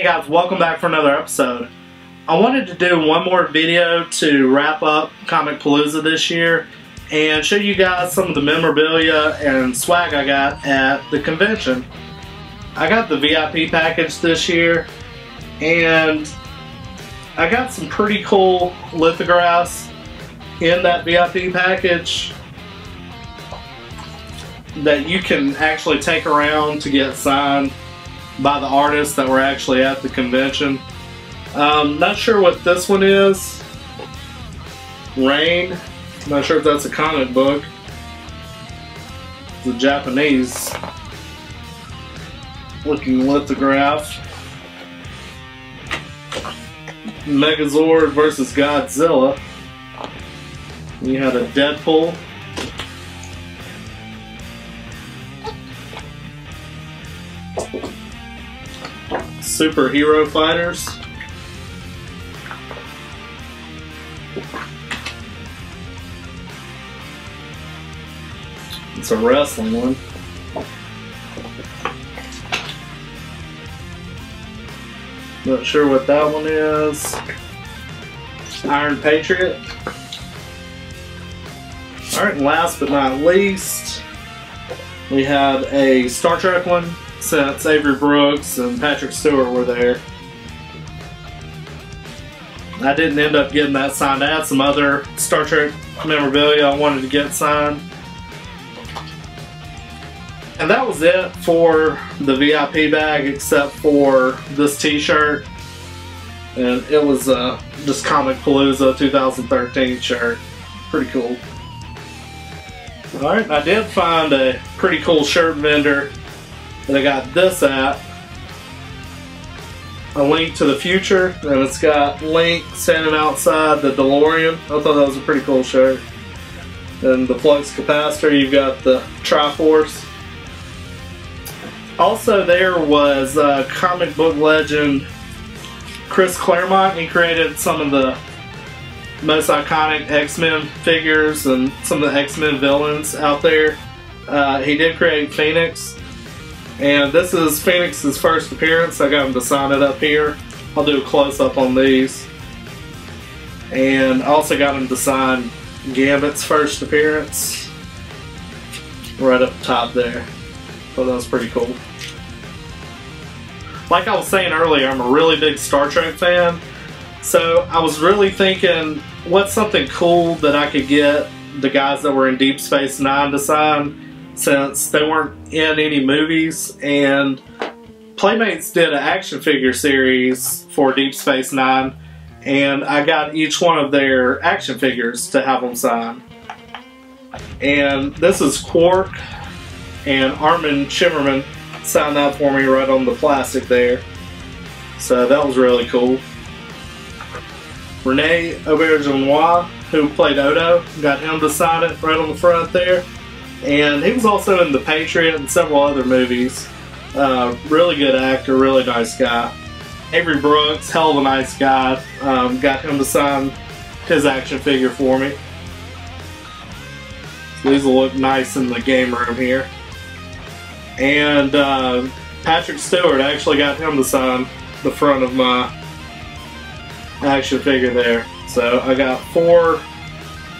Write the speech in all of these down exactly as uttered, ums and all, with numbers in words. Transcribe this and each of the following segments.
Hey guys, welcome back for another episode. I wanted to do one more video to wrap up Comicpalooza this year and show you guys some of the memorabilia and swag I got at the convention. I got the V I P package this year and I got some pretty cool lithographs in that V I P package that you can actually take around to get signed by the artists that were actually at the convention. Um, not sure what this one is. Rain. Not sure if that's a comic book. It's a Japanese looking lithograph. Megazord versus Godzilla. You had a Deadpool. Superhero fighters. It's a wrestling one. Not sure what that one is. Iron Patriot. Alright, and last but not least, we have a Star Trek one. Since Avery Brooks and Patrick Stewart were there. I didn't end up getting that signed. I had some other Star Trek memorabilia I wanted to get signed. And that was it for the V I P bag except for this t-shirt. And it was uh, just Comicpalooza twenty thirteen shirt. Pretty cool. Alright, I did find a pretty cool shirt vendor that I got this at, A Link to the Future, and it's got Link standing outside the DeLorean. I thought that was a pretty cool shirt. And the flux capacitor, you've got the Triforce. Also there was uh, comic book legend Chris Claremont. He created some of the most iconic X-Men figures and some of the X-Men villains out there. Uh, he did create Phoenix. And this is Phoenix's first appearance. I got him to sign it up here. I'll do a close-up on these. And I also got him to sign Gambit's first appearance. Right up top there. Thought that was pretty cool. Like I was saying earlier, I'm a really big Star Trek fan. So I was really thinking, what's something cool that I could get the guys that were in Deep Space Nine to sign? Since they weren't in any movies, and Playmates did an action figure series for Deep Space Nine, and I got each one of their action figures to have them sign. And this is Quark, and Armin Shimerman signed that for me right on the plastic there. So that was really cool. René Auberjonois, who played Odo, got him to sign it right on the front there. And he was also in The Patriot and several other movies. Uh, really good actor, really nice guy. Avery Brooks, hell of a nice guy. Um, got him to sign his action figure for me. So these will look nice in the game room here. And uh, Patrick Stewart, I actually got him to sign the front of my action figure there. So I got four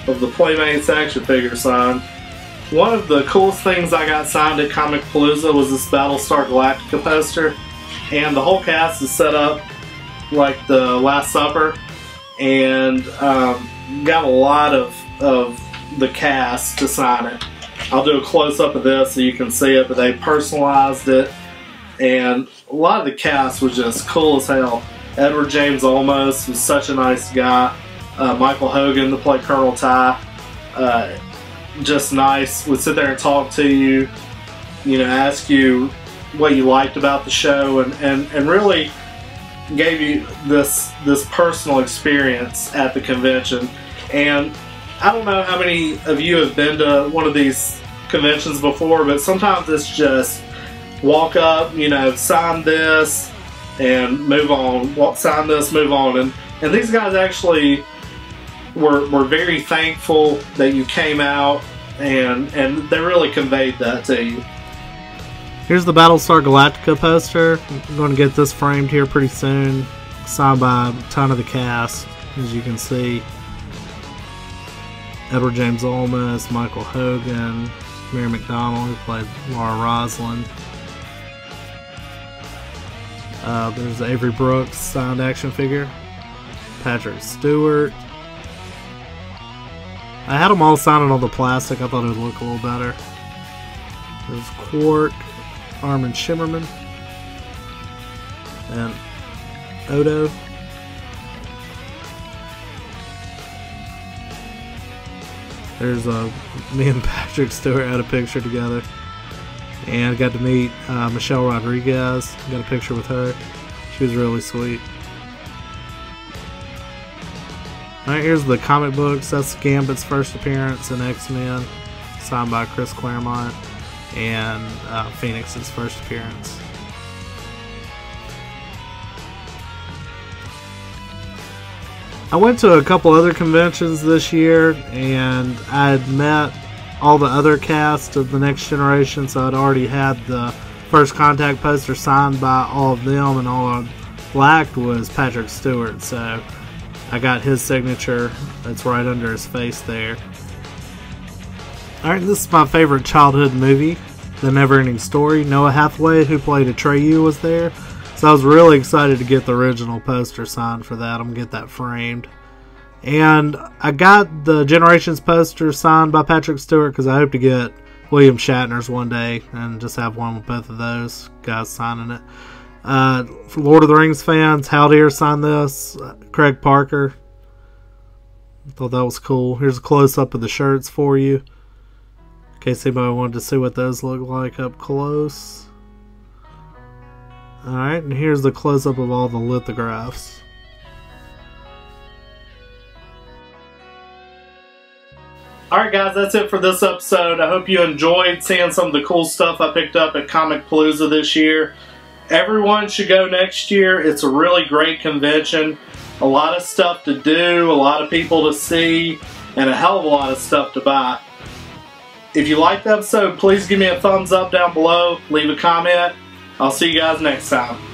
of the Playmates action figures signed. One of the coolest things I got signed at Comicpalooza was this Battlestar Galactica poster, and the whole cast is set up like the Last Supper, and um, got a lot of, of the cast to sign it. I'll do a close-up of this so you can see it, but they personalized it, and a lot of the cast was just cool as hell. Edward James Olmos was such a nice guy. Uh, Michael Hogan, to play Colonel Ty. Uh, just nice, would sit there and talk to you, you know, ask you what you liked about the show, and, and, and really gave you this this personal experience at the convention. And I don't know how many of you have been to one of these conventions before, but sometimes it's just walk up, you know, sign this and move on, walk, sign this, move on. And, and these guys actually We're, we're very thankful that you came out, and, and they really conveyed that to you. Here's the Battlestar Galactica poster. I'm going to get this framed here pretty soon. Signed by a ton of the cast, as you can see. Edward James Olmos, Michael Hogan, Mary McDonnell, who played Laura Roslin. Uh, there's the Avery Brooks signed action figure. Patrick Stewart. I had them all signed on the plastic. I thought it would look a little better. There's Quark, Armin Shimerman, and Odo. There's uh, me and Patrick Stewart had a picture together, and got to meet uh, Michelle Rodriguez. Got a picture with her. She was really sweet. Alright, here's the comic books. That's Gambit's first appearance in X-Men, signed by Chris Claremont, and uh, Phoenix's first appearance. I went to a couple other conventions this year, and I had met all the other cast of The Next Generation, so I'd already had the First Contact poster signed by all of them, and all I lacked was Patrick Stewart, so I got his signature. That's right under his face there. Alright, this is my favorite childhood movie, The Never Ending Story. Noah Hathaway, who played Atreyu, was there. So I was really excited to get the original poster signed for that. I'm going to get that framed. And I got the Generations poster signed by Patrick Stewart because I hope to get William Shatner's one day and just have one with both of those guys signing it. Uh, for Lord of the Rings fans, Haldir signed this. Craig Parker. I thought that was cool. Here's a close-up of the shirts for you, in case anybody wanted to see what those look like up close. Alright, and here's the close-up of all the lithographs. Alright guys, that's it for this episode. I hope you enjoyed seeing some of the cool stuff I picked up at Comicpalooza this year. Everyone should go next year. It's a really great convention. A lot of stuff to do, a lot of people to see, and a hell of a lot of stuff to buy. If you liked the episode, please give me a thumbs up down below. Leave a comment. I'll see you guys next time.